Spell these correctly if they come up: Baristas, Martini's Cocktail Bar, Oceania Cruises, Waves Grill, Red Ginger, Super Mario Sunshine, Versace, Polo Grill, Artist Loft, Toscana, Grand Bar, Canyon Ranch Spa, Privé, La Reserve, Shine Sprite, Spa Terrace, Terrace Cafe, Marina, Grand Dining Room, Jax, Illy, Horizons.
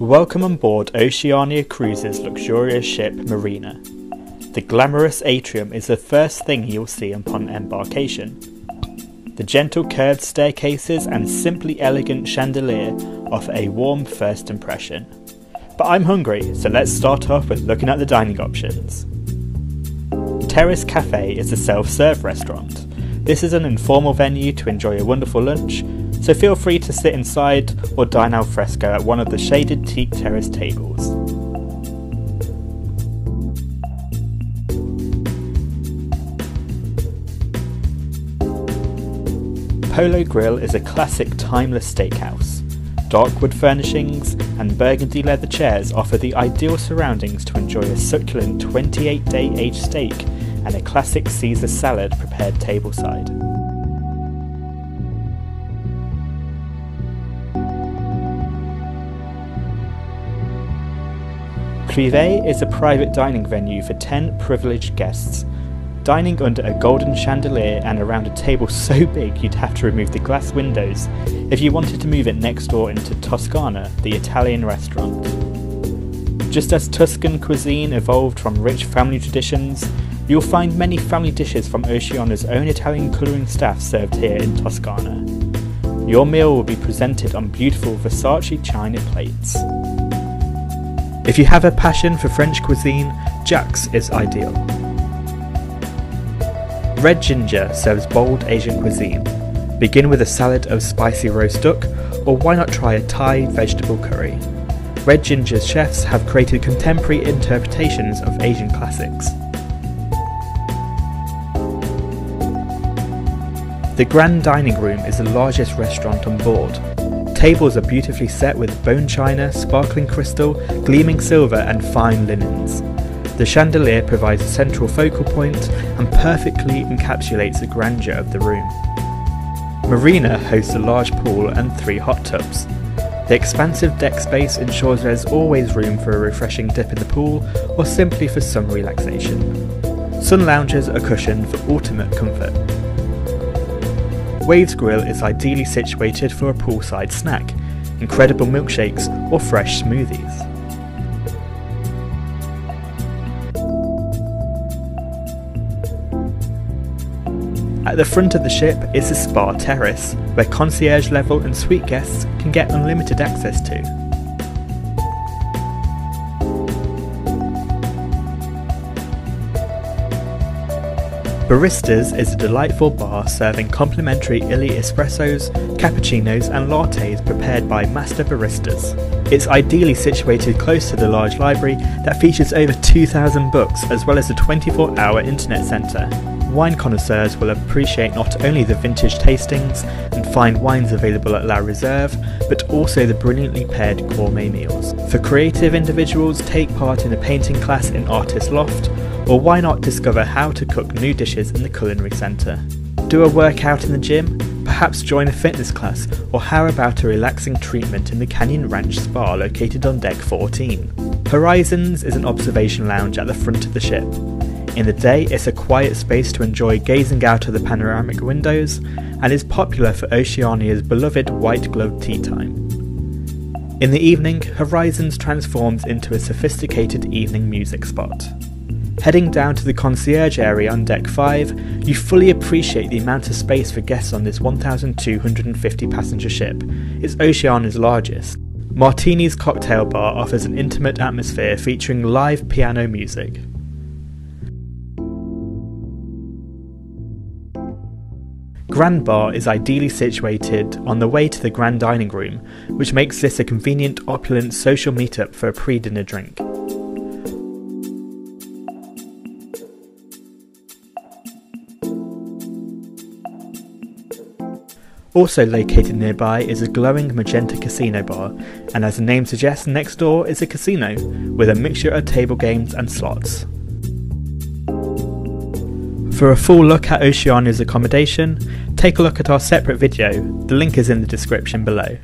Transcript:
Welcome on board Oceania Cruises' luxurious ship Marina. The glamorous atrium is the first thing you'll see upon embarkation. The gentle curved staircases and simply elegant chandelier offer a warm first impression. But I'm hungry, so let's start off with looking at the dining options. Terrace Cafe is a self-serve restaurant. This is an informal venue to enjoy a wonderful lunch, so feel free to sit inside or dine al fresco at one of the shaded teak terrace tables. Polo Grill is a classic timeless steakhouse. Dark wood furnishings and burgundy leather chairs offer the ideal surroundings to enjoy a succulent 28-day aged steak and a classic Caesar salad prepared tableside. Privé is a private dining venue for 10 privileged guests, dining under a golden chandelier and around a table so big you'd have to remove the glass windows if you wanted to move it next door into Toscana, the Italian restaurant. Just as Tuscan cuisine evolved from rich family traditions, you'll find many family dishes from Oceania's own Italian colouring staff served here in Toscana. Your meal will be presented on beautiful Versace china plates. If you have a passion for French cuisine, Jax is ideal. Red Ginger serves bold Asian cuisine. Begin with a salad of spicy roast duck, or why not try a Thai vegetable curry? Red Ginger's chefs have created contemporary interpretations of Asian classics. The Grand Dining Room is the largest restaurant on board. Tables are beautifully set with bone china, sparkling crystal, gleaming silver and fine linens. The chandelier provides a central focal point and perfectly encapsulates the grandeur of the room. Marina hosts a large pool and 3 hot tubs. The expansive deck space ensures there's always room for a refreshing dip in the pool or simply for some relaxation. Sun lounges are cushioned for ultimate comfort. Waves Grill is ideally situated for a poolside snack, incredible milkshakes or fresh smoothies. At the front of the ship is the Spa Terrace, where concierge level and suite guests can get unlimited access to. Baristas is a delightful bar serving complimentary Illy espressos, cappuccinos and lattes prepared by master baristas. It's ideally situated close to the large library that features over 2,000 books as well as a 24-hour internet centre. Wine connoisseurs will appreciate not only the vintage tastings and fine wines available at La Reserve, but also the brilliantly paired gourmet meals. For creative individuals, take part in a painting class in Artist Loft, or why not discover how to cook new dishes in the culinary centre? Do a workout in the gym? Perhaps join a fitness class, or how about a relaxing treatment in the Canyon Ranch Spa located on deck 14? Horizons is an observation lounge at the front of the ship. In the day, it's a quiet space to enjoy gazing out of the panoramic windows and is popular for Oceania's beloved white-gloved tea time. In the evening, Horizons transforms into a sophisticated evening music spot. Heading down to the concierge area on deck 5, you fully appreciate the amount of space for guests on this 1,250-passenger ship. It's Oceania's largest. Martini's Cocktail Bar offers an intimate atmosphere featuring live piano music. Grand Bar is ideally situated on the way to the Grand Dining Room, which makes this a convenient, opulent social meetup for a pre-dinner drink. Also located nearby is a glowing magenta casino bar, and as the name suggests, next door is a casino, with a mixture of table games and slots. For a full look at Oceania's accommodation, take a look at our separate video, the link is in the description below.